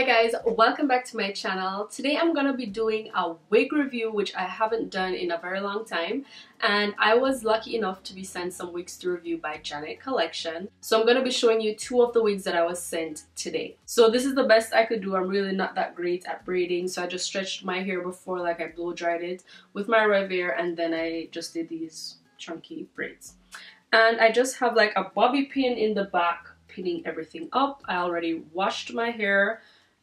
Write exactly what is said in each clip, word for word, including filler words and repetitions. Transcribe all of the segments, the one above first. Hi guys, welcome back to my channel. Today I'm gonna be doing a wig review, which I haven't done in a very long time, and I was lucky enough to be sent some wigs to review by Janet Collection. So I'm gonna be showing you two of the wigs that I was sent today. So this is the best I could do. I'm really not that great at braiding, so I just stretched my hair before, like I blow dried it with my Revere, and then I just did these chunky braids. And I just have like a bobby pin in the back pinning everything up. I already washed my hair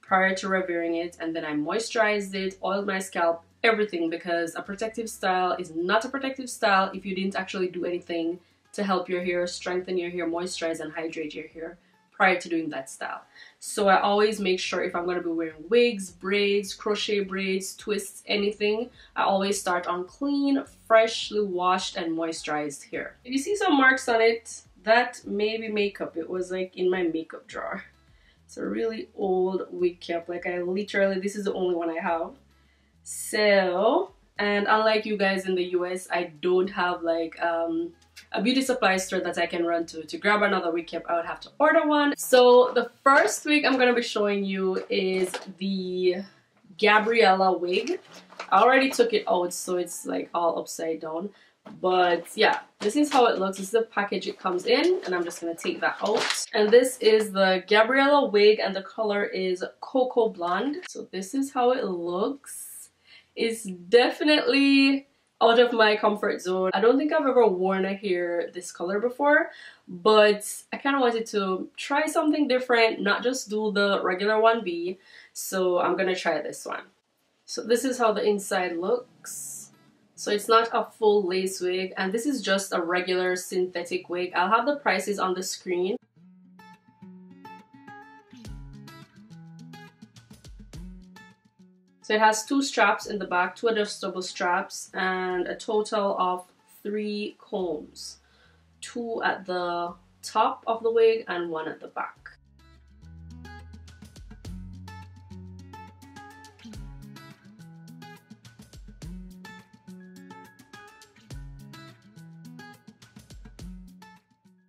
prior to revering it, and then I moisturized it, oiled my scalp, everything, because a protective style is not a protective style if you didn't actually do anything to help your hair, strengthen your hair, moisturize and hydrate your hair prior to doing that style. So I always make sure if I'm going to be wearing wigs, braids, crochet braids, twists, anything, I always start on clean, freshly washed and moisturized hair. If you see some marks on it, that may be makeup. It was like in my makeup drawer. It's a really old wig cap, like I literally, this is the only one I have. So, and unlike you guys in the U S, I don't have like um, a beauty supply store that I can run to. To grab another wig cap, I would have to order one. So the first wig I'm gonna be showing you is the Gabriella wig. I already took it out, so it's like all upside down. But yeah, this is how it looks. This is the package it comes in, and I'm just gonna take that out. And this is the Gabriella wig, and the color is cocoa blonde. So this is how it looks. It's definitely out of my comfort zone. I don't think I've ever worn a hair this color before, but I kind of wanted to try something different, not just do the regular one B. So I'm gonna try this one. So this is how the inside looks. So it's not a full lace wig, and this is just a regular synthetic wig. I'll have the prices on the screen. So it has two straps in the back, two adjustable straps, and a total of three combs. Two at the top of the wig and one at the back.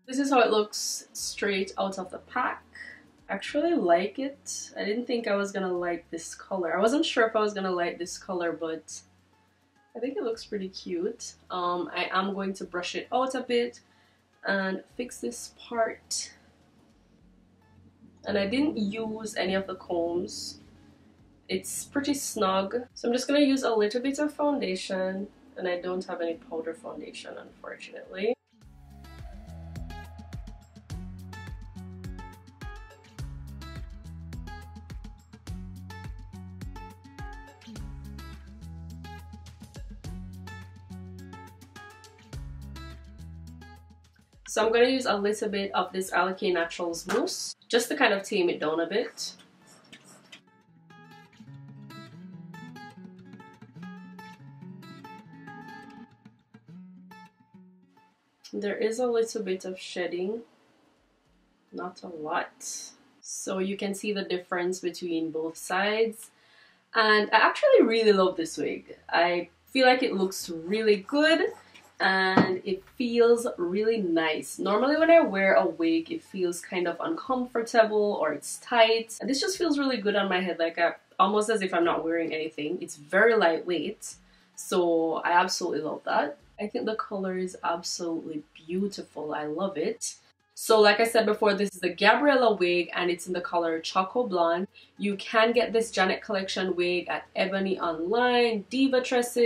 This is how it looks straight out of the pack. I actually like it. I didn't think I was gonna like this color. I wasn't sure if I was gonna like this color, but I think it looks pretty cute. Um, I am going to brush it out a bit and fix this part. And I didn't use any of the combs. It's pretty snug. So I'm just gonna use a little bit of foundation, and I don't have any powder foundation, unfortunately. So I'm going to use a little bit of this Alakai Naturals mousse, just to kind of tame it down a bit. There is a little bit of shedding, not a lot. So you can see the difference between both sides. And I actually really love this wig. I feel like it looks really good. And it feels really nice. Normally when I wear a wig, it feels kind of uncomfortable or it's tight. And this just feels really good on my head, like I, almost as if I'm not wearing anything. It's very lightweight, so I absolutely love that. I think the color is absolutely beautiful. I love it. So like I said before, this is the Gabriella wig, and it's in the color Choco Blonde. You can get this Janet Collection wig at Ebonyline, Divatress,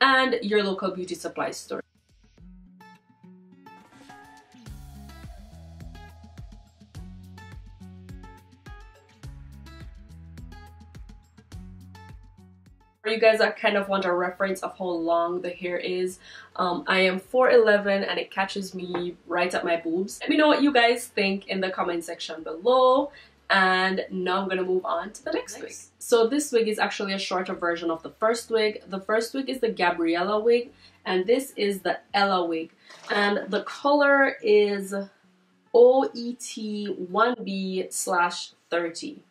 and your local beauty supply store. For you guys that kind of want a reference of how long the hair is, um, I am four eleven and it catches me right at my boobs. Let me know what you guys think in the comment section below. And now I'm gonna move on to the next wig. So this wig is actually a shorter version of the first wig. The first wig is the Gabriella wig, and this is the Ella wig. And the color is O E T one B slash thirty.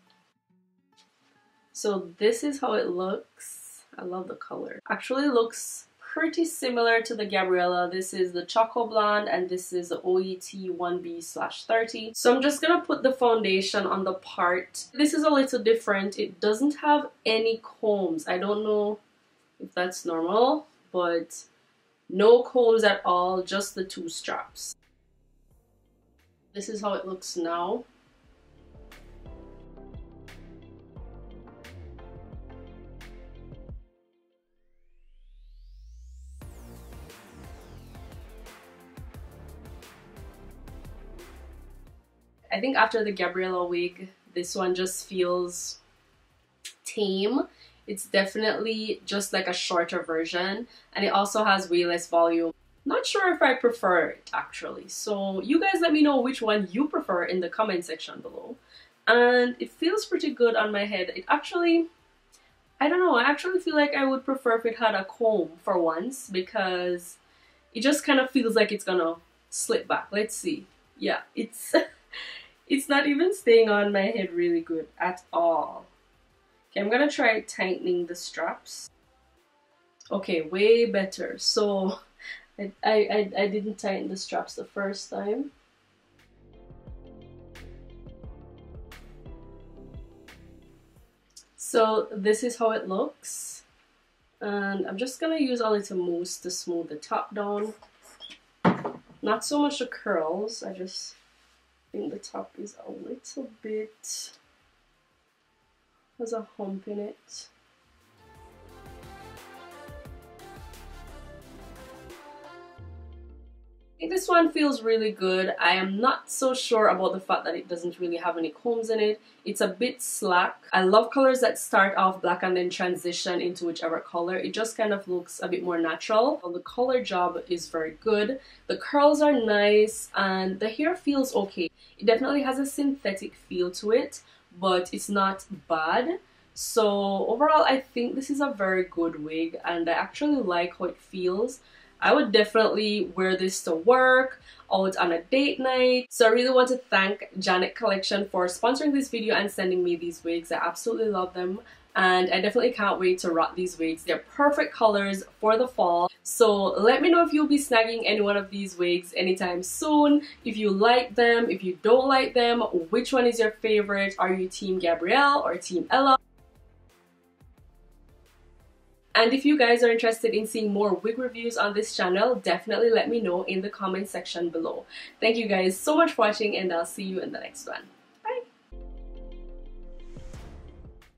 So this is how it looks. I love the color. Actually looks pretty similar to the Gabriella. This is the Choco Blonde and this is the O E T one B slash thirty. So I'm just gonna put the foundation on the part. This is a little different. It doesn't have any combs. I don't know if that's normal, but no combs at all, just the two straps. This is how it looks now. I think after the Gabriella wig, this one just feels tame. It's definitely just like a shorter version, and it also has way less volume. Not sure if I prefer it actually. So you guys let me know which one you prefer in the comment section below. And it feels pretty good on my head. It actually, I don't know, I actually feel like I would prefer if it had a comb for once, because it just kind of feels like it's gonna slip back. Let's see. Yeah, it's... It's not even staying on my head really good at all. Okay, I'm gonna try tightening the straps. Okay, way better. So I, I, I didn't tighten the straps the first time. So this is how it looks. And I'm just gonna use a little mousse to smooth the top down. Not so much the curls, I just... I think the top is a little bit, has a hump in it. I think this one feels really good. I am not so sure about the fact that it doesn't really have any combs in it. It's a bit slack. I love colors that start off black and then transition into whichever color. It just kind of looks a bit more natural. The color job is very good. The curls are nice and the hair feels okay. It definitely has a synthetic feel to it, but it's not bad. So overall, I think this is a very good wig and I actually like how it feels. I would definitely wear this to work, out on a date night. So I really want to thank Janet Collection for sponsoring this video and sending me these wigs. I absolutely love them. And I definitely can't wait to rock these wigs. They're perfect colors for the fall. So let me know if you'll be snagging any one of these wigs anytime soon. If you like them, if you don't like them, which one is your favorite? Are you Team Gabrielle or Team Ella? And if you guys are interested in seeing more wig reviews on this channel, definitely let me know in the comment section below. Thank you guys so much for watching and I'll see you in the next one.